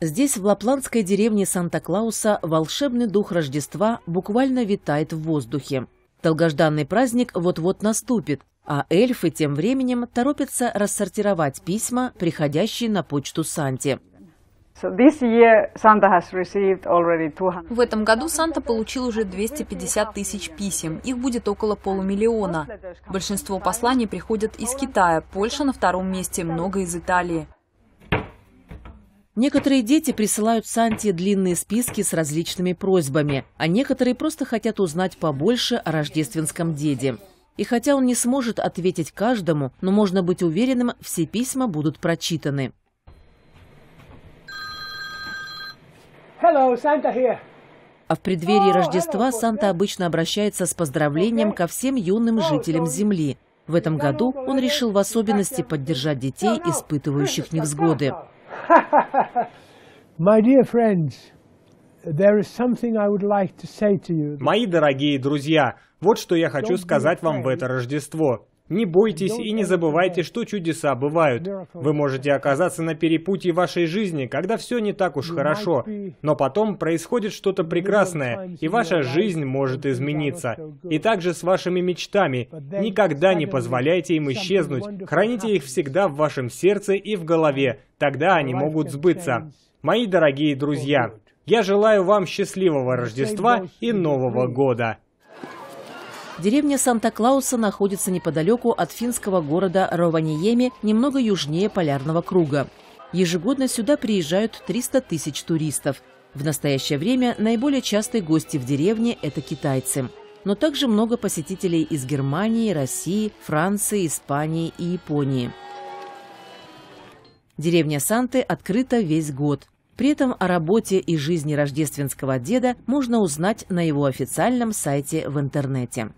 Здесь, в лапландской деревне Санта-Клауса, волшебный дух Рождества буквально витает в воздухе. Долгожданный праздник вот-вот наступит, а эльфы тем временем торопятся рассортировать письма, приходящие на почту Санте. В этом году Санта получил уже 250 тысяч писем. Их будет около полумиллиона. Большинство посланий приходят из Китая, Польша на втором месте, много из Италии. Некоторые дети присылают Санте длинные списки с различными просьбами, а некоторые просто хотят узнать побольше о рождественском деде. И хотя он не сможет ответить каждому, но можно быть уверенным, все письма будут прочитаны. Hello, Santa here. А в преддверии Рождества Санта обычно обращается с поздравлением ко всем юным жителям Земли. В этом году он решил в особенности поддержать детей, испытывающих невзгоды. Мои дорогие друзья, вот что я хочу сказать вам в это Рождество. Не бойтесь и не забывайте, что чудеса бывают. Вы можете оказаться на перепутье вашей жизни, когда все не так уж хорошо. Но потом происходит что-то прекрасное, и ваша жизнь может измениться. И также с вашими мечтами. Никогда не позволяйте им исчезнуть. Храните их всегда в вашем сердце и в голове. Тогда они могут сбыться. Мои дорогие друзья, я желаю вам счастливого Рождества и Нового года. Деревня Санта-Клауса находится неподалеку от финского города Рованиеми, немного южнее полярного круга. Ежегодно сюда приезжают 300 тысяч туристов. В настоящее время наиболее частые гости в деревне – это китайцы. Но также много посетителей из Германии, России, Франции, Испании и Японии. Деревня Санты открыта весь год. При этом о работе и жизни рождественского деда можно узнать на его официальном сайте в интернете.